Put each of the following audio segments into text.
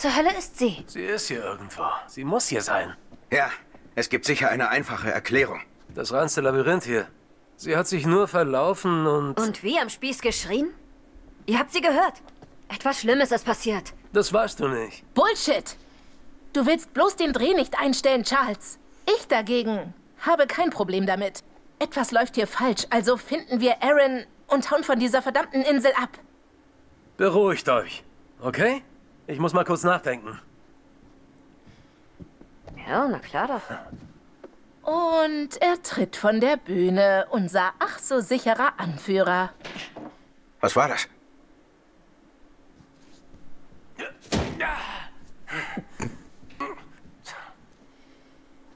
zur Hölle ist sie? Sie ist hier irgendwo. Sie muss hier sein. Ja, es gibt sicher eine einfache Erklärung. Das reinste Labyrinth hier. Sie hat sich nur verlaufen und... Und wie am Spieß geschrien? Ihr habt sie gehört. Etwas Schlimmes ist passiert. Das weißt du nicht. Bullshit! Du willst bloß den Dreh nicht einstellen, Charles. Ich dagegen habe kein Problem damit. Etwas läuft hier falsch, also finden wir Aaron und hauen von dieser verdammten Insel ab. Beruhigt euch, okay? Ich muss mal kurz nachdenken. Ja, na klar doch. Und er tritt von der Bühne, unser ach so sicherer Anführer. Was war das?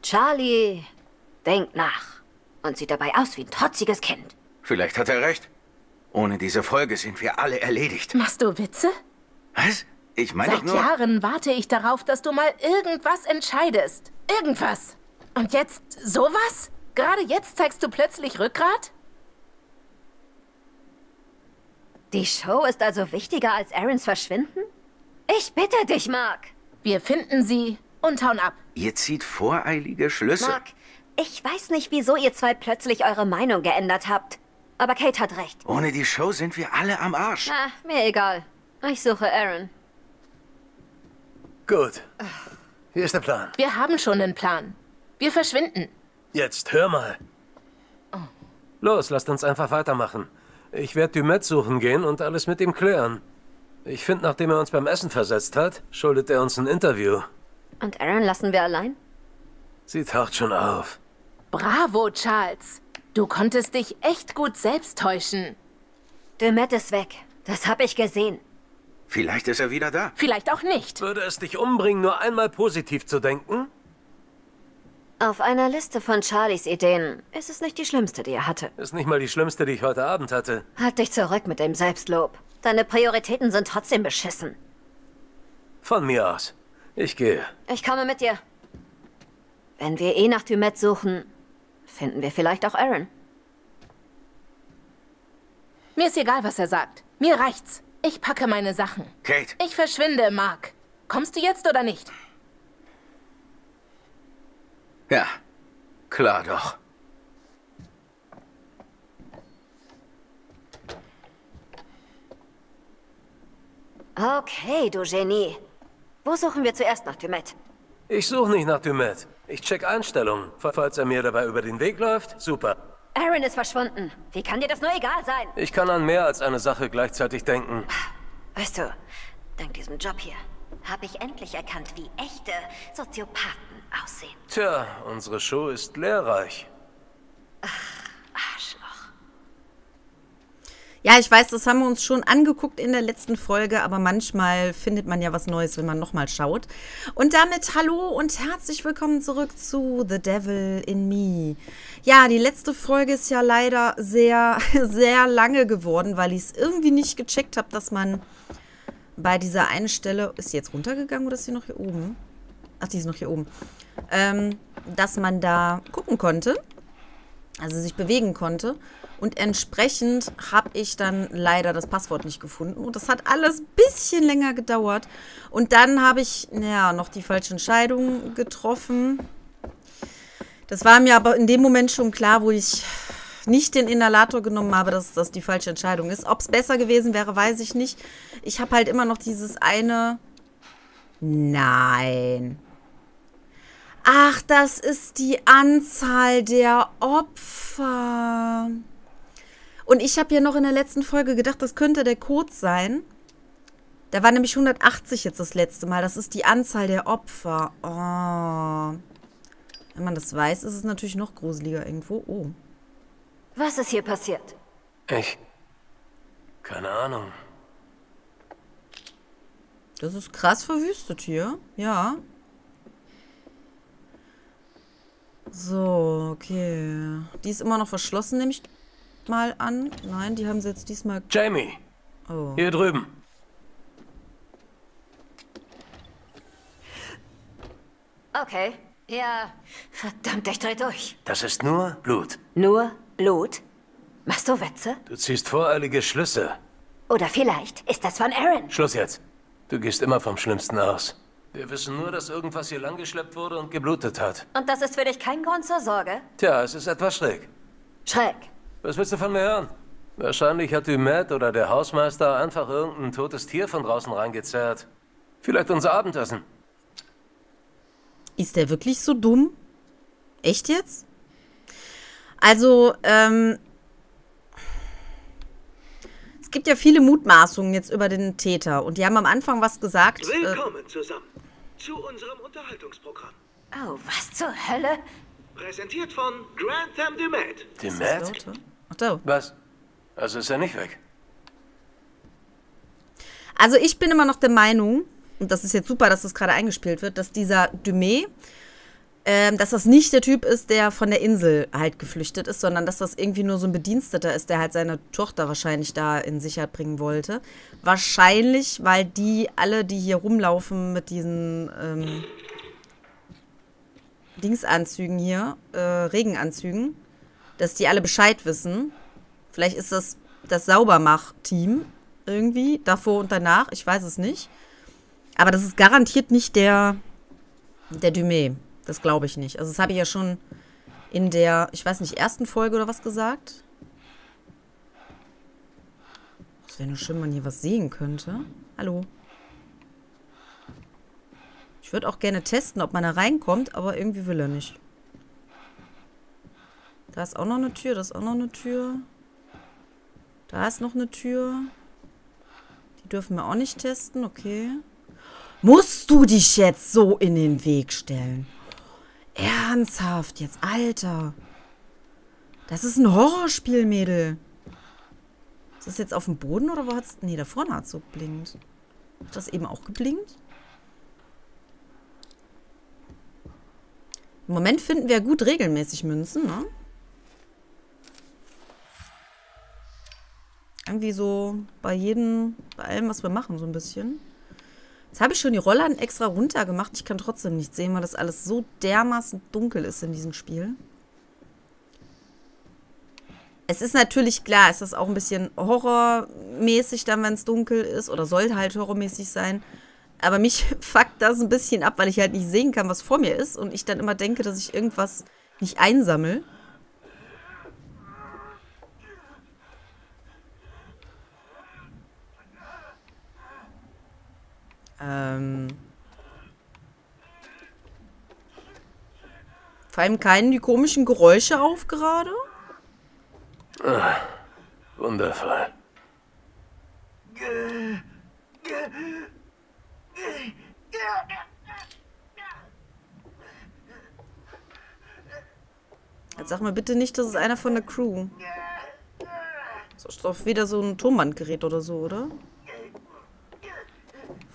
Charlie denkt nach und sieht dabei aus wie ein trotziges Kind. Vielleicht hat er recht. Ohne diese Folge sind wir alle erledigt. Machst du Witze? Was? Ich meine doch nur... Seit Jahren warte ich darauf, dass du mal irgendwas entscheidest. Irgendwas. Und jetzt sowas? Gerade jetzt zeigst du plötzlich Rückgrat? Die Show ist also wichtiger als Aarons Verschwinden? Ich bitte dich, Mark. Wir finden sie... Und hauen ab. Ihr zieht voreilige Schlüsse. Mark, ich weiß nicht, wieso ihr zwei plötzlich eure Meinung geändert habt. Aber Kate hat recht. Ohne die Show sind wir alle am Arsch. Na, mir egal. Ich suche Aaron. Gut. Hier ist der Plan. Wir haben schon einen Plan. Wir verschwinden. Jetzt hör mal. Oh. Los, lasst uns einfach weitermachen. Ich werde Du'Met suchen gehen und alles mit ihm klären. Ich finde, nachdem er uns beim Essen versetzt hat, schuldet er uns ein Interview. Und Aaron lassen wir allein? Sie taucht schon auf. Bravo, Charles. Du konntest dich echt gut selbst täuschen. Du'Met ist weg. Das habe ich gesehen. Vielleicht ist er wieder da. Vielleicht auch nicht. Würde es dich umbringen, nur einmal positiv zu denken? Auf einer Liste von Charlies Ideen ist es nicht die schlimmste, die er hatte. Ist nicht mal die schlimmste, die ich heute Abend hatte. Halt dich zurück mit dem Selbstlob. Deine Prioritäten sind trotzdem beschissen. Von mir aus. Ich gehe. Ich komme mit dir. Wenn wir eh nach Du'Met suchen, finden wir vielleicht auch Aaron. Mir ist egal, was er sagt. Mir reicht's. Ich packe meine Sachen. Kate. Ich verschwinde, Mark. Kommst du jetzt oder nicht? Ja, klar doch. Okay, du Genie. Wo suchen wir zuerst nach Du'Met? Ich suche nicht nach Du'Met. Ich check Einstellungen. Falls er mir dabei über den Weg läuft, super. Aaron ist verschwunden. Wie kann dir das nur egal sein? Ich kann an mehr als eine Sache gleichzeitig denken. Weißt du, dank diesem Job hier habe ich endlich erkannt, wie echte Soziopathen aussehen. Tja, unsere Show ist lehrreich. Ach, Arschloch. Ja, ich weiß, das haben wir uns schon angeguckt in der letzten Folge, aber manchmal findet man ja was Neues, wenn man nochmal schaut. Und damit hallo und herzlich willkommen zurück zu The Devil in Me. Ja, die letzte Folge ist ja leider sehr, sehr lange geworden, weil ich es irgendwie nicht gecheckt habe, dass man bei dieser einen Stelle... Ist sie jetzt runtergegangen oder ist sie noch hier oben? Ach, die ist noch hier oben. Dass man da gucken konnte, also sich bewegen konnte. Und entsprechend habe ich dann leider das Passwort nicht gefunden. Und das hat alles ein bisschen länger gedauert. Und dann habe ich, naja, noch die falsche Entscheidung getroffen. Das war mir aber in dem Moment schon klar, wo ich nicht den Inhalator genommen habe, dass das die falsche Entscheidung ist. Ob es besser gewesen wäre, weiß ich nicht. Ich habe halt immer noch dieses eine... Nein. Ach, das ist die Anzahl der Opfer... Und ich habe ja noch in der letzten Folge gedacht, das könnte der Code sein. Da war nämlich 180 jetzt das letzte Mal. Das ist die Anzahl der Opfer. Oh. Wenn man das weiß, ist es natürlich noch gruseliger irgendwo. Oh. Was ist hier passiert? Ich. Keine Ahnung. Das ist krass verwüstet hier. Ja. So, okay. Die ist immer noch verschlossen, nämlich... Mal an. Nein, die haben sie jetzt diesmal... Jamie! Oh. Hier drüben. Okay. Ja. Verdammt, ich dreh durch. Das ist nur Blut. Nur Blut? Machst du Witze? Du ziehst voreilige Schlüsse. Oder vielleicht ist das von Aaron. Schluss jetzt. Du gehst immer vom Schlimmsten aus. Wir wissen nur, dass irgendwas hier langgeschleppt wurde und geblutet hat. Und das ist für dich kein Grund zur Sorge? Tja, es ist etwas schräg. Schräg? Was willst du von mir hören? Wahrscheinlich hat Du'Met oder der Hausmeister einfach irgendein totes Tier von draußen reingezerrt. Vielleicht unser Abendessen. Ist der wirklich so dumm? Echt jetzt? Also, es gibt ja viele Mutmaßungen jetzt über den Täter. Und die haben am Anfang was gesagt. Willkommen zusammen zu unserem Unterhaltungsprogramm. Oh, was zur Hölle? Präsentiert von Grantham Du'Met. Du'Met? Ach da. Was? Also ist er nicht weg. Also ich bin immer noch der Meinung, und das ist jetzt super, dass das gerade eingespielt wird, dass dieser Du'Met, dass das nicht der Typ ist, der von der Insel halt geflüchtet ist, sondern dass das irgendwie nur so ein Bediensteter ist, der halt seine Tochter wahrscheinlich da in Sicherheit bringen wollte. Wahrscheinlich, weil die alle, die hier rumlaufen mit diesen Dingsanzügen hier, Regenanzügen, dass die alle Bescheid wissen. Vielleicht ist das das Saubermach-Team irgendwie, davor und danach, ich weiß es nicht. Aber das ist garantiert nicht der Du'Met. Das glaube ich nicht. Also das habe ich ja schon in der, ich weiß nicht, ersten Folge oder was gesagt. Es wäre nur schön, wenn man hier was sehen könnte. Hallo. Ich würde auch gerne testen, ob man da reinkommt, aber irgendwie will er nicht. Da ist auch noch eine Tür, da ist auch noch eine Tür. Da ist noch eine Tür. Die dürfen wir auch nicht testen, okay. Musst du dich jetzt so in den Weg stellen? Ernsthaft jetzt, Alter. Das ist ein Horrorspiel, Mädel. Ist das jetzt auf dem Boden oder wo hat's... Nee, da vorne hat's so geblinkt. Hat das eben auch geblinkt? Im Moment finden wir gut regelmäßig Münzen, ne? Irgendwie so bei allem, was wir machen, so ein bisschen. Jetzt habe ich schon die Rollern extra runter gemacht. Ich kann trotzdem nichts sehen, weil das alles so dermaßen dunkel ist in diesem Spiel. Es ist natürlich klar, es ist auch ein bisschen horrormäßig dann, wenn es dunkel ist. Oder soll halt horrormäßig sein. Aber mich fuckt das ein bisschen ab, weil ich halt nicht sehen kann, was vor mir ist. Und ich dann immer denke, dass ich irgendwas nicht einsammle. Vor allem keinen die komischen Geräusche auf gerade. Ah, wundervoll. Jetzt sag mal bitte nicht, das ist einer von der Crew. Das ist doch wieder so ein Tonbandgerät oder so, oder?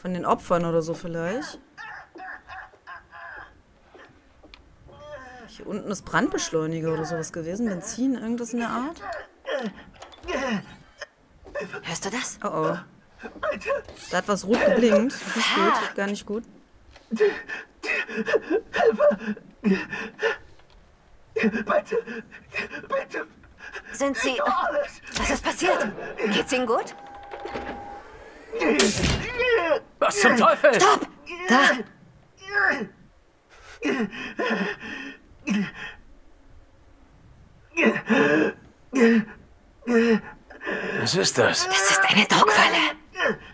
Von den Opfern oder so vielleicht. Hier unten ist Brandbeschleuniger oder sowas gewesen. Benzin, irgendwas in der Art. Hörst du das? Oh oh. Da hat was rot geblinkt. Nicht gut, gar nicht gut. Bitte, bitte. Sind Sie... Was ist passiert? Geht's Ihnen gut? Was zum Teufel? Stopp! Da! Was ist das? Das ist eine Druckfalle.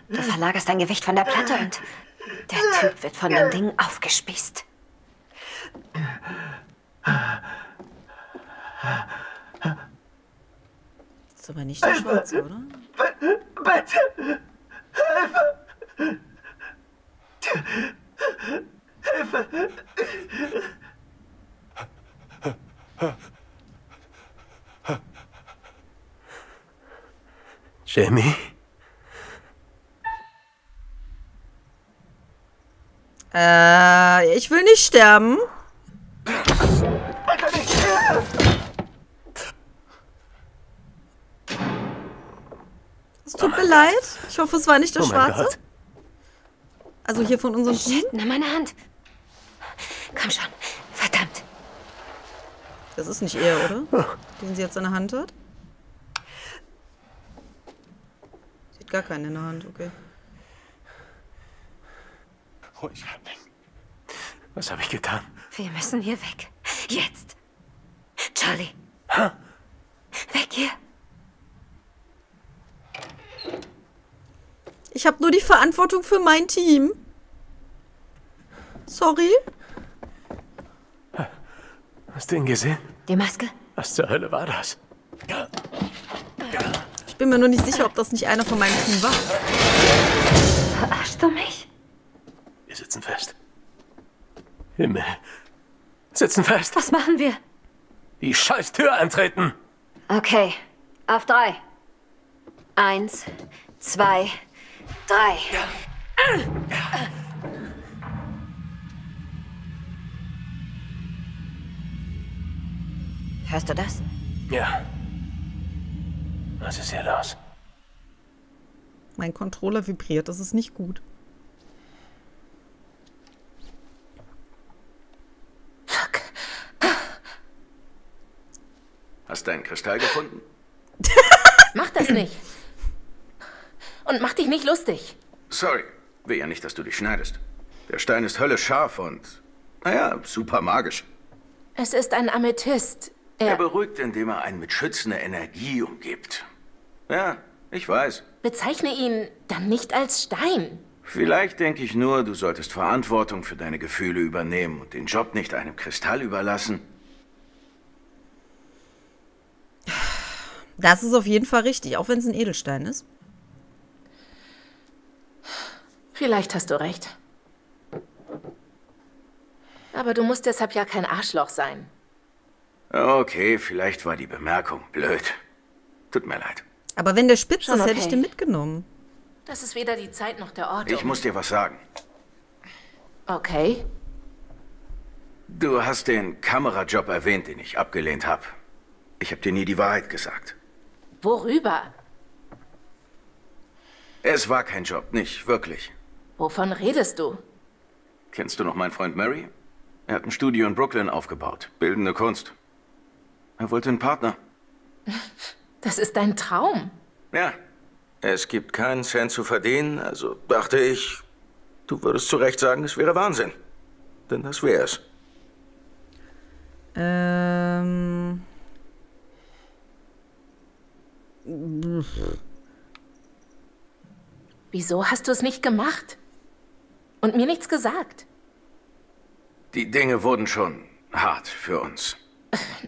Du verlagerst dein Gewicht von der Platte und der Typ wird von dem Ding aufgespießt. Das ist aber nicht der Schwarze, oder? Bitte! Hilfe! Hilfe! Jamie? Ich will nicht sterben. Es tut mir leid. Ich hoffe, es war nicht der Schwarze. Also hier von unserem... Shit, nimm meine Hand. Komm schon. Verdammt. Das ist nicht er, oder? Den sie jetzt in der Hand hat. Sie hat gar keinen in der Hand, okay. Ruhig halten. Was habe ich getan? Wir müssen hier weg. Jetzt. Charlie. Huh? Weg hier. Ich habe nur die Verantwortung für mein Team. Sorry. Hast du ihn gesehen? Die Maske? Was zur Hölle war das? Ich bin mir nur nicht sicher, ob das nicht einer von meinem Team war. Verarschst du mich? Wir sitzen fest. Himmel. Sitzen fest. Was machen wir? Die scheiß Tür antreten. Okay. Auf 3. 1, 2, 3. Hörst du das? Ja. Was ist hier los? Mein Controller vibriert, das ist nicht gut. Fuck. Hast du einen Kristall gefunden? Mach das nicht. Und mach dich nicht lustig. Sorry. Will ja nicht, dass du dich schneidest. Der Stein ist höllisch scharf und, naja, super magisch. Es ist ein Amethyst. Er beruhigt, indem er einen mit schützender Energie umgibt. Ja, ich weiß. Bezeichne ihn dann nicht als Stein. Vielleicht denke ich nur, du solltest Verantwortung für deine Gefühle übernehmen und den Job nicht einem Kristall überlassen. Das ist auf jeden Fall richtig, auch wenn es ein Edelstein ist. Vielleicht hast du recht. Aber du musst deshalb ja kein Arschloch sein. Okay, vielleicht war die Bemerkung blöd. Tut mir leid. Aber wenn der Spitz ist, hätte ich den mitgenommen. Das ist weder die Zeit noch der Ort. Ich muss dir was sagen. Okay. Du hast den Kamerajob erwähnt, den ich abgelehnt habe. Ich habe dir nie die Wahrheit gesagt. Worüber? Es war kein Job, nicht wirklich. Wovon redest du? Kennst du noch meinen Freund Mary? Er hat ein Studio in Brooklyn aufgebaut. Bildende Kunst. Er wollte einen Partner. Das ist dein Traum. Ja. Es gibt keinen Cent zu verdienen, also dachte ich, du würdest zu Recht sagen, es wäre Wahnsinn. Denn das wäre es. Wieso hast du es nicht gemacht? Und mir nichts gesagt? Die Dinge wurden schon hart für uns.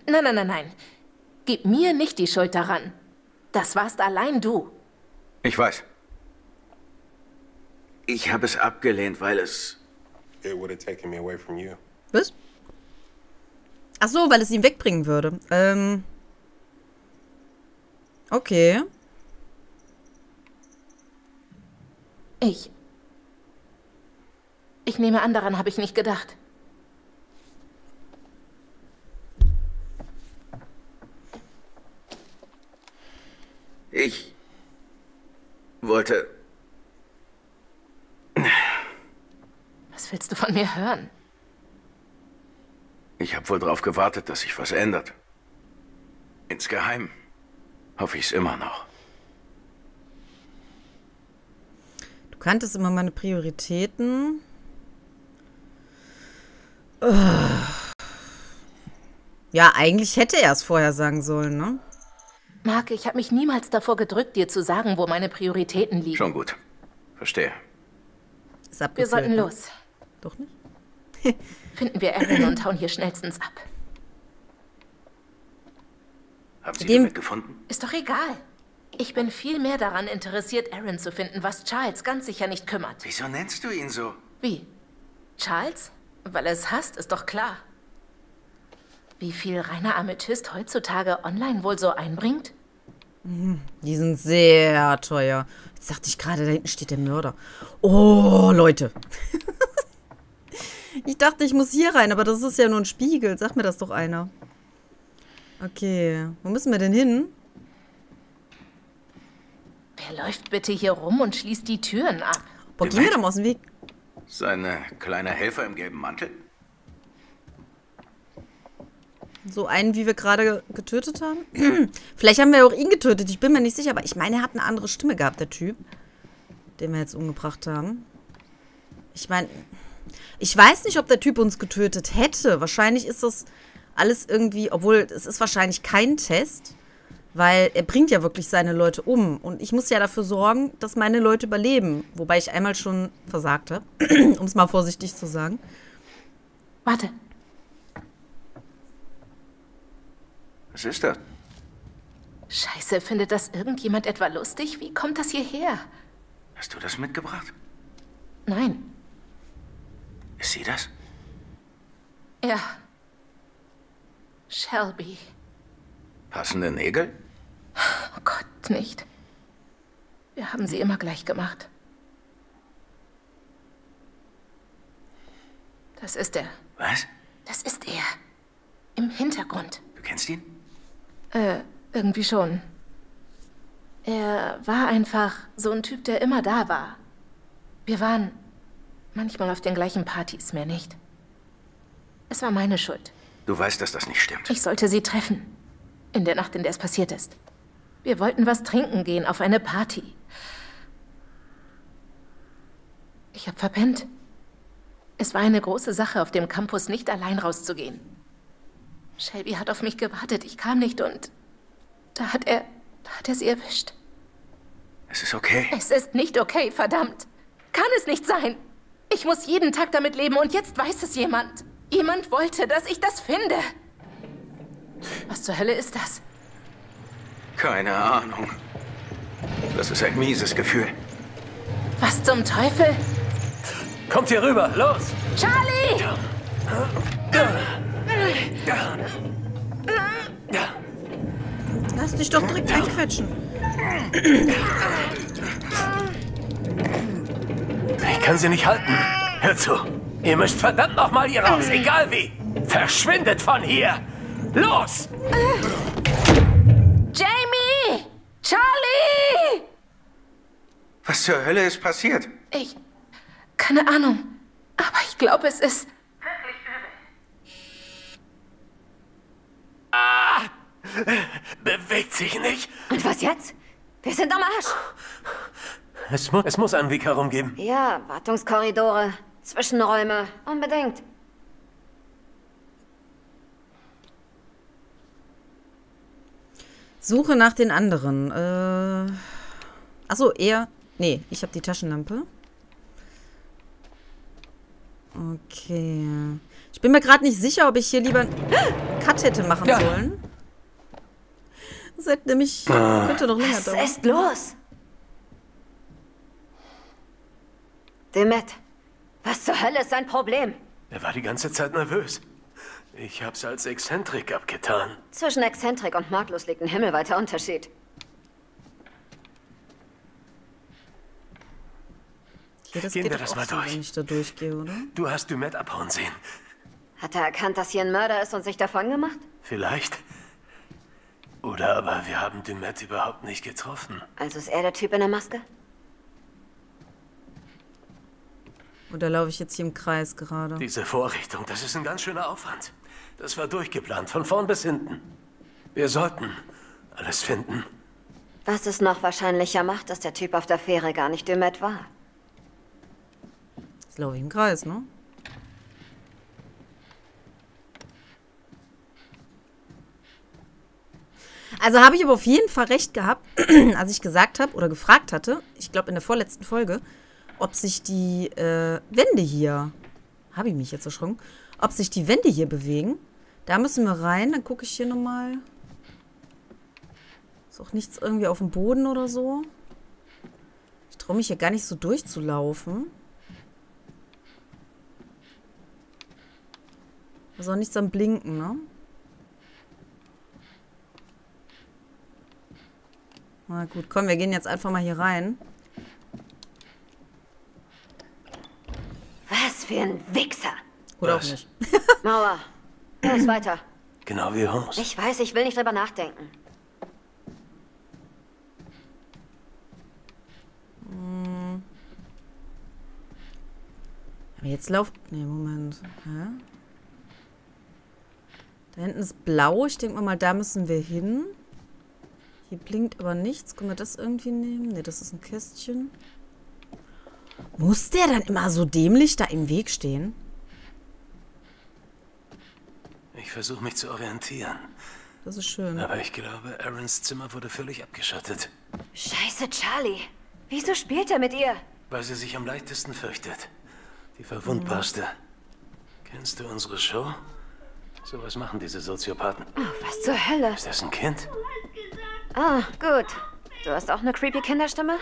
Nein, nein, nein, nein. Gib mir nicht die Schuld daran. Das warst allein du. Ich weiß. Ich habe es abgelehnt, weil es... Was? Ach so, weil es ihn wegbringen würde. Okay. Ich nehme an, daran habe ich nicht gedacht. Ich wollte... Was willst du von mir hören? Ich habe wohl darauf gewartet, dass sich was ändert. Insgeheim hoffe ich es immer noch. Du kanntest immer meine Prioritäten. Ja, eigentlich hätte er es vorher sagen sollen, ne? Mark, ich habe mich niemals davor gedrückt, dir zu sagen, wo meine Prioritäten liegen. Schon gut. Verstehe. Wir sollten los. Doch nicht? Finden wir Erin und hauen hier schnellstens ab. Haben Sie den mitgefunden? Ist doch egal. Ich bin viel mehr daran interessiert, Erin zu finden, was Charles ganz sicher nicht kümmert. Wieso nennst du ihn so? Wie? Charles? Weil er es hasst, ist doch klar. Wie viel reiner Amethyst heutzutage online wohl so einbringt? Die sind sehr teuer. Jetzt dachte ich gerade, da hinten steht der Mörder. Oh, Leute. Ich dachte, ich muss hier rein, aber das ist ja nur ein Spiegel. Sag mir das doch einer. Okay, wo müssen wir denn hin? Wer läuft bitte hier rum und schließt die Türen ab? Boah, gehen wir doch mal aus dem Weg. Sein kleiner Helfer im gelben Mantel? So einen, wie wir gerade getötet haben. Vielleicht haben wir auch ihn getötet, ich bin mir nicht sicher. Aber ich meine, er hat eine andere Stimme gehabt, der Typ, den wir jetzt umgebracht haben. Ich meine, ich weiß nicht, ob der Typ uns getötet hätte. Wahrscheinlich ist das alles irgendwie, obwohl es ist wahrscheinlich kein Test, weil er bringt ja wirklich seine Leute um. Und ich muss ja dafür sorgen, dass meine Leute überleben. Wobei ich einmal schon versagt habe, um es mal vorsichtig zu sagen. Warte. Was ist das? Scheiße, findet das irgendjemand etwa lustig? Wie kommt das hierher? Hast du das mitgebracht? Nein. Ist sie das? Ja. Shelby. Passende Nägel? Oh Gott, nicht. Wir haben sie immer gleich gemacht. Das ist er. Was? Das ist er. Im Hintergrund. Du kennst ihn? Irgendwie schon. Er war einfach so ein Typ, der immer da war. Wir waren manchmal auf den gleichen Partys, mehr nicht. Es war meine Schuld. Du weißt, dass das nicht stimmt. Ich sollte sie treffen. In der Nacht, in der es passiert ist. Wir wollten was trinken gehen, auf eine Party. Ich habe verpennt. Es war eine große Sache, auf dem Campus nicht allein rauszugehen. Shelby hat auf mich gewartet, ich kam nicht und... Da hat er sie erwischt. Es ist okay. Es ist nicht okay, verdammt. Kann es nicht sein. Ich muss jeden Tag damit leben und jetzt weiß es jemand. Jemand wollte, dass ich das finde. Was zur Hölle ist das? Keine Ahnung. Das ist ein mieses Gefühl. Was zum Teufel? Kommt hier rüber, los! Charlie! Lass dich doch direkt einquetschen. Ich kann sie nicht halten. Hör zu. Ihr müsst verdammt nochmal hier raus, egal wie. Verschwindet von hier. Los! Jamie! Charlie! Was zur Hölle ist passiert? Ich... keine Ahnung. Aber ich glaube, es ist... wirklich übel. Ah! Bewegt sich nicht. Und was jetzt? Wir sind am Arsch. Es muss einen Weg herumgeben. Ja, Wartungskorridore, Zwischenräume, unbedingt. Suche nach den anderen. Achso, er... Nee, ich habe die Taschenlampe. Okay. Ich bin mir gerade nicht sicher, ob ich hier lieber einen Cut hätte machen sollen. Das hätte nämlich... Das könnte noch länger dauern. Was ist los? Du'Met, was zur Hölle ist dein Problem? Er war die ganze Zeit nervös. Ich hab's als Exzentrik abgetan. Zwischen Exzentrik und mordlos liegt ein himmelweiter Unterschied. Ja, das geht doch so, wenn ich da durchgehe, oder? Du hast Du'Met abhauen sehen. Hat er erkannt, dass hier ein Mörder ist und sich davon gemacht? Vielleicht. Oder aber wir haben Du'Met überhaupt nicht getroffen. Also ist er der Typ in der Maske? Oder laufe ich jetzt hier im Kreis gerade? Diese Vorrichtung, das ist ein ganz schöner Aufwand. Das war durchgeplant, von vorn bis hinten. Wir sollten alles finden. Was es noch wahrscheinlicher macht, dass der Typ auf der Fähre gar nicht Du'Met war. Jetzt laufe ich im Kreis, ne? Also habe ich aber auf jeden Fall recht gehabt, als ich gesagt habe oder gefragt hatte, ich glaube in der vorletzten Folge, ob sich die Wände hier, habe ich mich jetzt erschrocken, ob sich die Wände hier bewegen. Da müssen wir rein, dann gucke ich hier nochmal. Ist auch nichts irgendwie auf dem Boden oder so. Ich traue mich hier gar nicht so durchzulaufen. Da ist auch nichts am Blinken, ne? Na gut, komm, wir gehen jetzt einfach mal hier rein. Was für ein Wichser! Oder auch nicht. Mauer, los weiter. Genau wie Haus. Ich weiß, ich will nicht drüber nachdenken. Hm. Aber jetzt lauft... Nee, Moment. Hä? Da hinten ist blau. Ich denke mal, da müssen wir hin. Hier blinkt aber nichts. Können wir das irgendwie nehmen? Ne, das ist ein Kästchen. Muss der dann immer so dämlich da im Weg stehen? Ich versuche mich zu orientieren. Das ist schön. Aber ich glaube, Aarons Zimmer wurde völlig abgeschottet. Scheiße, Charlie. Wieso spielt er mit ihr? Weil sie sich am leichtesten fürchtet. Die verwundbarste. Kennst du unsere Show? So was machen diese Soziopathen. Oh, was zur Hölle? Ist das ein Kind? Ah, gut. Du hast auch eine creepy Kinderstimme?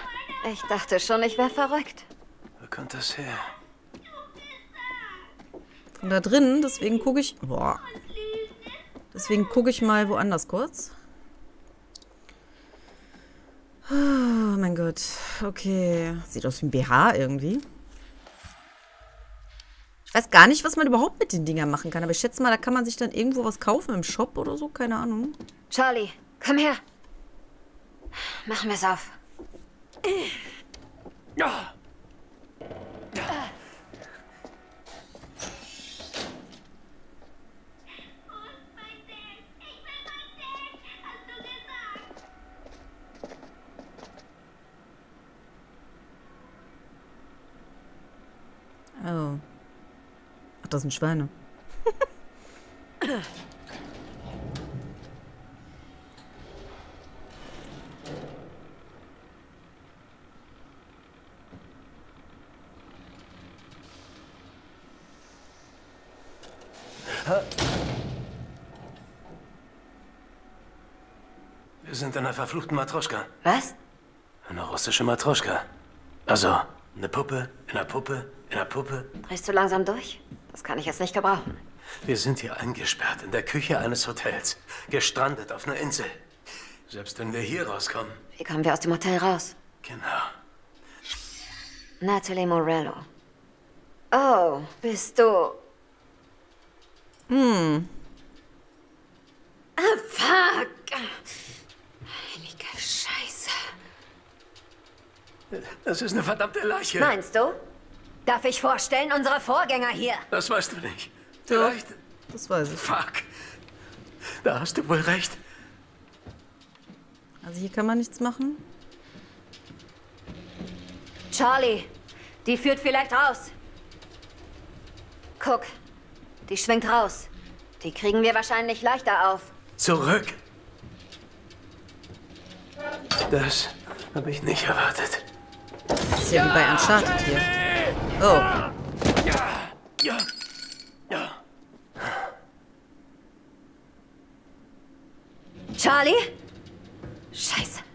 Ich dachte schon, ich wäre verrückt. Wo kommt das her? Von da drinnen, deswegen gucke ich... Boah. Deswegen gucke ich mal woanders kurz. Oh mein Gott. Okay. Sieht aus wie ein BH irgendwie. Ich weiß gar nicht, was man überhaupt mit den Dingern machen kann. Aber ich schätze mal, da kann man sich dann irgendwo was kaufen im Shop oder so. Keine Ahnung. Charlie, komm her. Machen wir es auf. Oh. Ach, das sind Schweine. Wir sind in einer verfluchten Matroschka. Was? Eine russische Matroschka. Also, eine Puppe, in einer Puppe, in einer Puppe. Drehst du langsam durch? Das kann ich jetzt nicht gebrauchen. Wir sind hier eingesperrt in der Küche eines Hotels. Gestrandet auf einer Insel. Selbst wenn wir hier rauskommen. Wie kommen wir aus dem Hotel raus? Genau. Natalie Morello. Oh, bist du... Ah, fuck! Heilige Scheiße. Das ist eine verdammte Leiche. Meinst du? Darf ich vorstellen, unsere Vorgänger hier? Das weißt du nicht. Vielleicht... Das weiß ich. Fuck. Da hast du wohl recht. Also hier kann man nichts machen. Charlie, die führt vielleicht raus. Guck. Die schwingt raus. Die kriegen wir wahrscheinlich leichter auf. Zurück. Das habe ich nicht erwartet. Das ist ja wie bei Uncharted hier. Oh. Ja. Charlie? Scheiße.